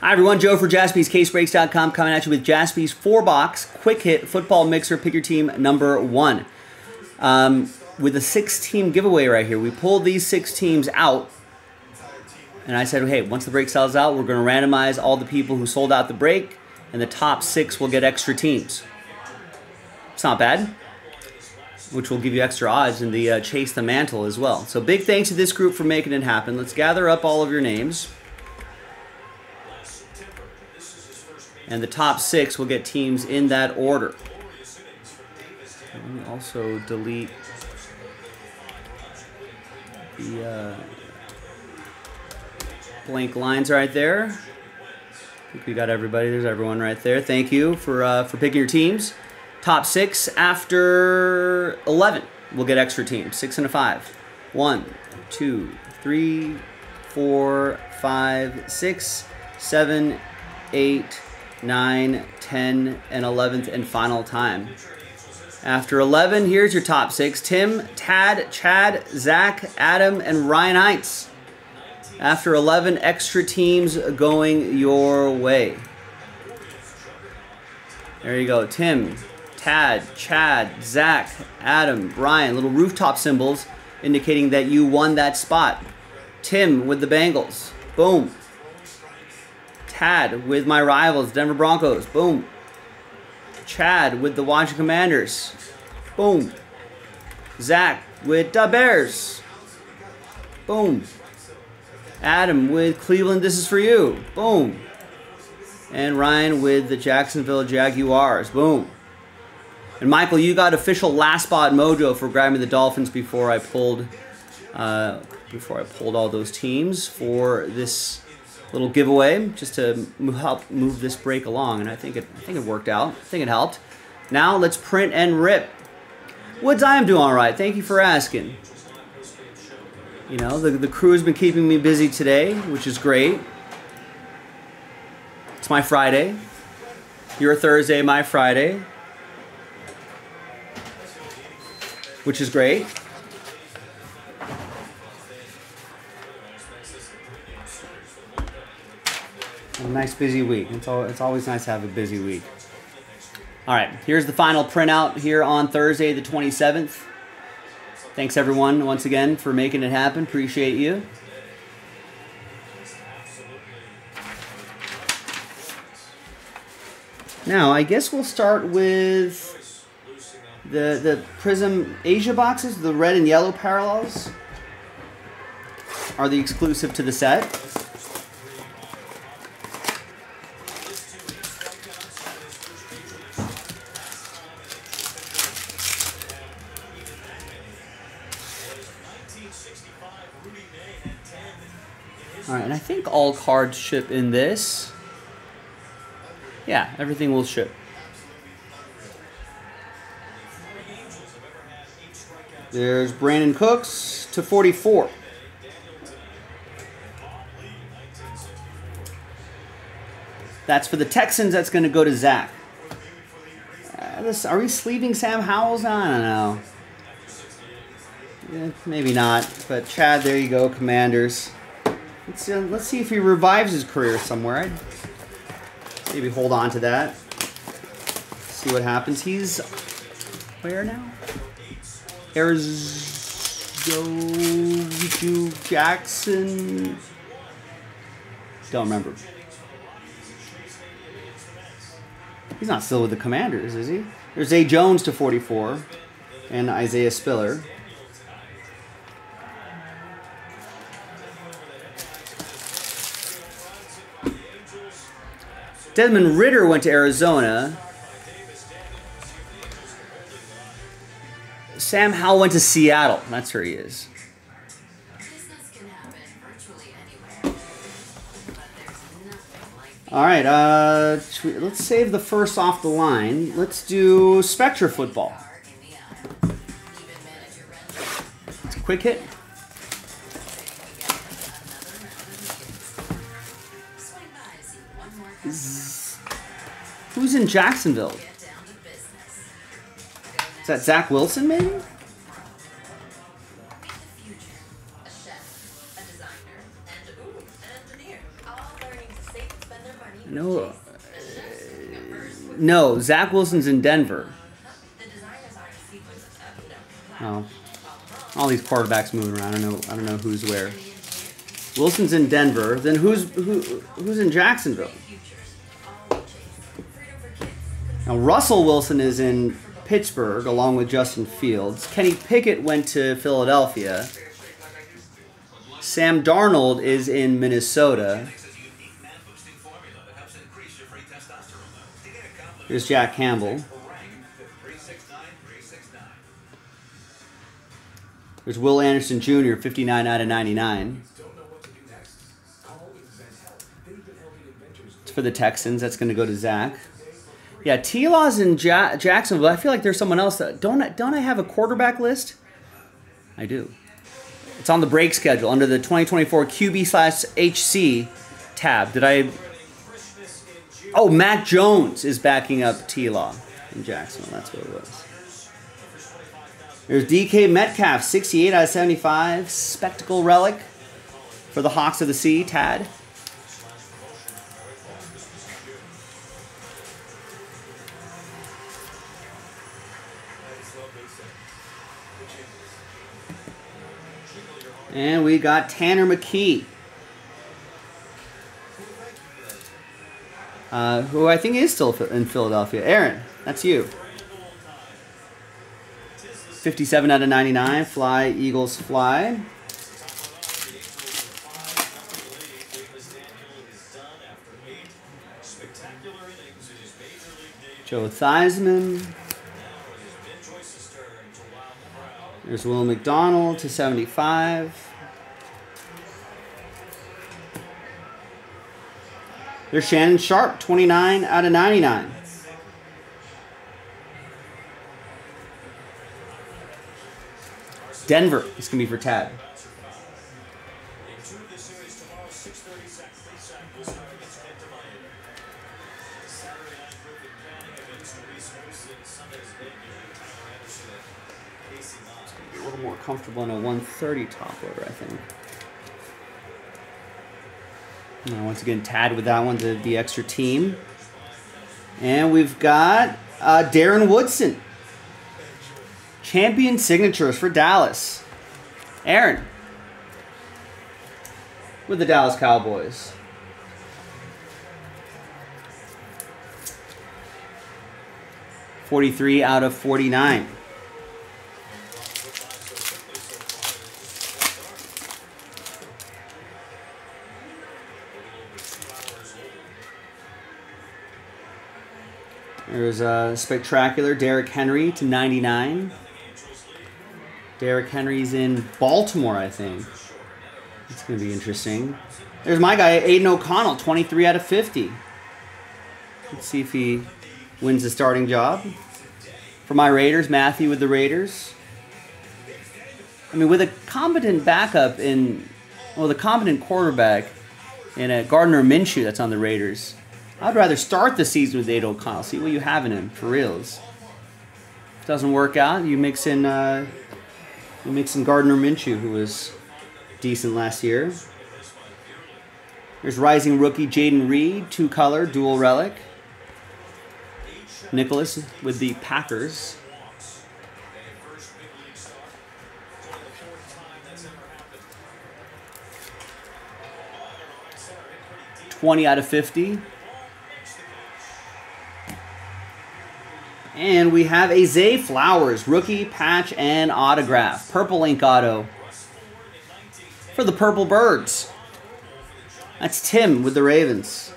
Hi everyone, Joe for Jaspy's CaseBreaks.com coming at you with Jaspy's 4-box Quick Hit Football Mixer. Pick your team number 1. With a 6-team giveaway right here, we pulled these 6 teams out. And I said, hey, once the break sells out, we're going to randomize all the people who sold out the break. And the top 6 will get extra teams. It's not bad. Which will give you extra odds in the Chase the Mantle as well. So big thanks to this group for making it happen. Let's gather up all of your names. And the top 6 will get teams in that order. Let me also delete the blank lines right there. I think we got everybody. There's everyone right there. Thank you for picking your teams. Top 6 after 11 will get extra teams. 6 and a 5. 1, 2, 3, 4, 5, 6, 7, 8, 9, 10, and 11th and final time. After 11, here's your top 6. Tim, Tad, Chad, Zach, Adam, and Ryan Eintz. After 11, extra teams going your way. There you go. Tim, Tad, Chad, Zach, Adam, Brian. Little rooftop symbols indicating that you won that spot. Tim with the Bengals. Boom. Tad with my rivals, Denver Broncos. Boom. Chad with the Washington Commanders. Boom. Zach with the Bears. Boom. Adam with Cleveland, this is for you. Boom. And Ryan with the Jacksonville Jaguars. Boom. And Michael, you got official last spot mojo for grabbing the Dolphins before I pulled all those teams for this little giveaway, just to help move this break along, and I think it worked out. I think it helped. Now let's print and rip. Woods, I am doing all right. Thank you for asking. You know, the crew has been keeping me busy today, which is great. It's my Friday. Your Thursday, my Friday, which is great. A nice busy week. It's always nice to have a busy week. All right, here's the final printout here on Thursday the 27th. Thanks everyone once again for making it happen. Appreciate you. Now I guess we'll start with the Prism Asia boxes. The red and yellow parallels are the exclusive to the set. All right, and I think all cards ship in this. Yeah, everything will ship. There's Brandon Cooks /44. That's for the Texans. That's going to go to Zach. Are we sleeving Sam Howells? I don't know. Yeah, maybe not. But Chad, there you go, Commanders. Let's see if he revives his career somewhere. I'd maybe hold on to that. See what happens. He's where now? Arizona Jackson. Don't remember. He's not still with the Commanders, is he? There's Zay Jones /44 and Isaiah Spiller. Desmond Ritter went to Arizona. Sam Howell went to Seattle. That's where he is. All right, let's save the first off the line. Let's do Spectra Football. It's a quick hit. Who's in Jacksonville? Is that Zach Wilson, maybe? No. No, Zach Wilson's in Denver. Oh. All these quarterbacks moving around. I don't know who's where. Wilson's in Denver. Then who's in Jacksonville? Now Russell Wilson is in Pittsburgh along with Justin Fields. Kenny Pickett went to Philadelphia. Sam Darnold is in Minnesota. Here's Jack Campbell. There's Will Anderson Jr., 59 out of 99. It's for the Texans. That's going to go to Zach. Yeah, T-Law's in Jacksonville. I feel like there's someone else. Don't I have a quarterback list? I do. It's on the break schedule under the 2024 QB/HC tab. Did I? Oh, Matt Jones is backing up T-Law in Jacksonville. That's what it was. There's DK Metcalf, 68 out of 75. Spectacle relic for the Hawks of the Sea, Tad. And we got Tanner McKee, who I think is still in Philadelphia. Aaron, that's you. 57 out of 99, fly, Eagles fly. Joe Theismann. There's Will McDonald to 75. There's Shannon Sharp, 29 out of 99. Denver. It's going to be for Tad. Be a little more comfortable in a 130 top loader, I think. And once again, Tad with that one to the extra team. And we've got Darren Woodson. Champion signatures for Dallas. Aaron with the Dallas Cowboys. .43 out of 49. There's a spectacular Derrick Henry to 99. Derrick Henry's in Baltimore, I think. It's going to be interesting. There's my guy, Aiden O'Connell, 23 out of 50. Let's see if he wins the starting job. For my Raiders, Matthew with the Raiders. I mean, with a competent backup in, well, the competent quarterback in a Gardner Minshew that's on the Raiders, I'd rather start the season with Aiden O'Connell. See what you have in him, for reals. If it doesn't work out, you mix in... We'll mix in Gardner Minshew, who was decent last year. There's rising rookie Jaden Reed, two-color, dual relic. Nicholas with the Packers. .20 out of 50. And we have a Zay Flowers, rookie, patch, and autograph. Purple ink auto for the Purple Birds. That's Tim with the Ravens.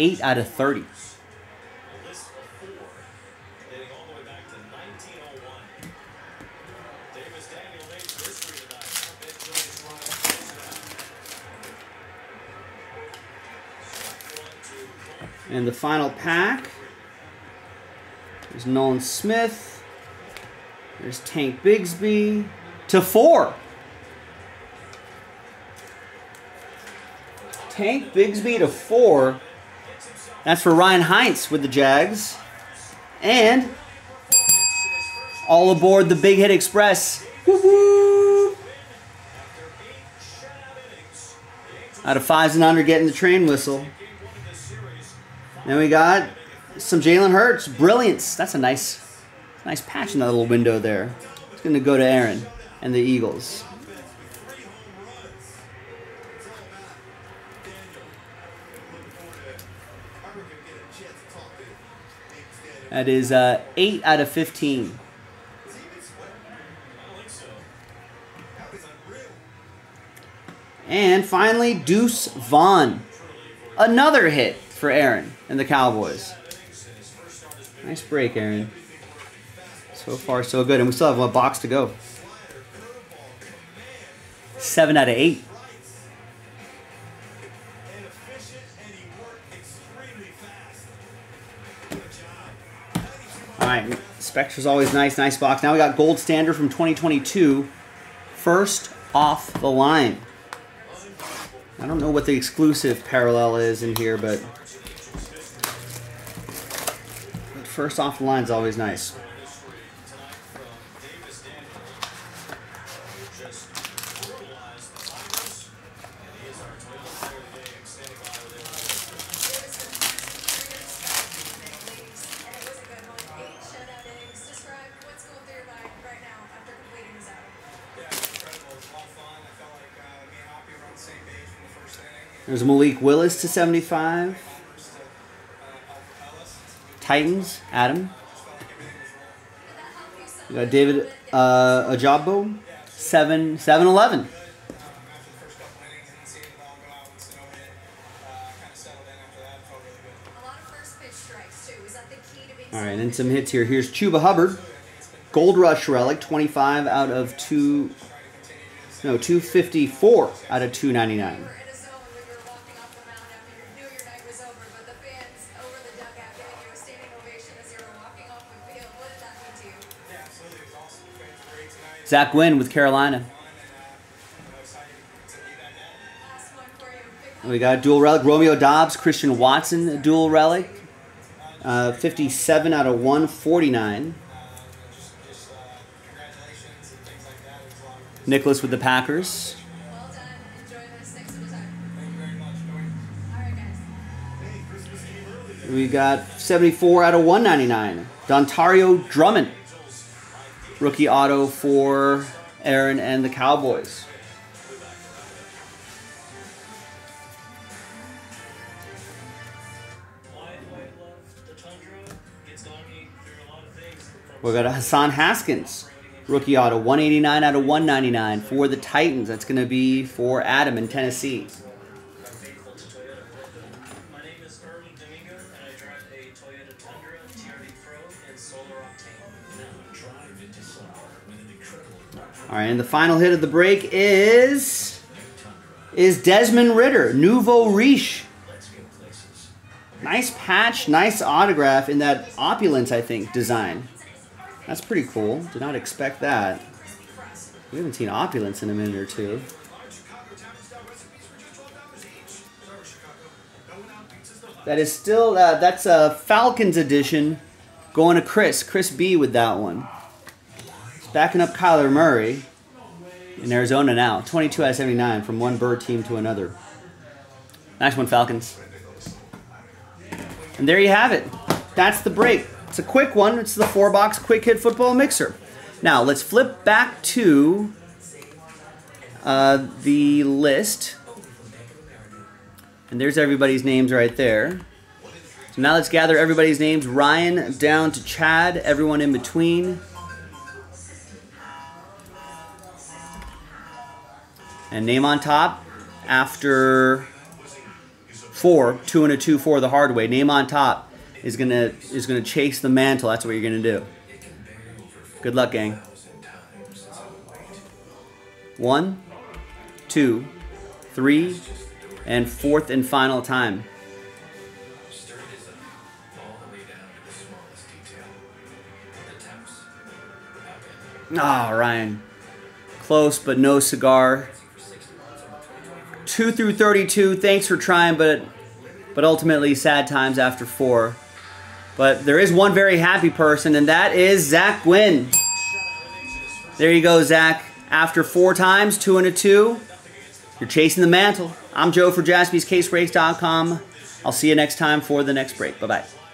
.8 out of 30. And the final pack, there's Nolan Smith, there's Tank Bigsby, to 4. Tank Bigsby to 4. That's for Ryan Hines with the Jags. And all aboard the Big Hit Express. Woo-hoo! Out of fives and under, getting the train whistle. Then we got some Jalen Hurts. Brilliance. That's a nice patch in that little window there. It's going to go to Aaron and the Eagles. That is 8 out of 15. And finally, Deuce Vaughn. Another hit for Aaron and the Cowboys. Nice break, Aaron. So far, so good. And we still have a box to go. 7 out of 8. All right, Spectra's always nice. Nice box. Now we got Gold Standard from 2022. First off the line. I don't know what the exclusive parallel is in here, but first off the line is always nice. There's Malik Willis to 75. Titans, Adam. We got David Ajabo, 7/11. All right, and then some hits here. Here's Chuba Hubbard, Gold Rush Relic, 25 out of 254 out of 299. Zach Wynn with Carolina. We got a dual relic. Romeo Dobbs, Christian Watson, dual relic. 57 out of 149. Nicholas with the Packers. We got 74 out of 199. Dontario Drummond. Rookie auto for Aaron and the Cowboys. We've got a Hassan Haskins, rookie auto, 189 out of 199 for the Titans. That's going to be for Adam in Tennessee. All right, and the final hit of the break is Desmond Ridder, Nouveau Riche. Nice patch, nice autograph in that opulence, I think, design. That's pretty cool. Did not expect that. We haven't seen opulence in a minute or two. That is still, that's a Falcons edition going to Chris. Chris B with that one. Backing up Kyler Murray in Arizona now. 22 out of 79 from one bird team to another. Nice one, Falcons. And there you have it. That's the break. It's a quick one. It's the 4-box Quick Hit Football Mixer. Now, let's flip back to the list. And there's everybody's names right there. So now let's gather everybody's names. Ryan down to Chad, everyone in between. And name on top after 4, 2 and a 2, 4 the hard way. Name on top is gonna chase the mantle. That's what you're gonna do. Good luck, gang. 1, 2, 3, and 4th and final time. Ah, Ryan. Close, but no cigar. 2 through 32, thanks for trying, but ultimately sad times after 4. But there is one very happy person, and that is Zach Wynn. There you go, Zach. After 4 times, 2 and a 2, You're chasing the mantle. I'm Joe for JaspysCaseBreaks.com. I'll see you next time for the next break. Bye-bye.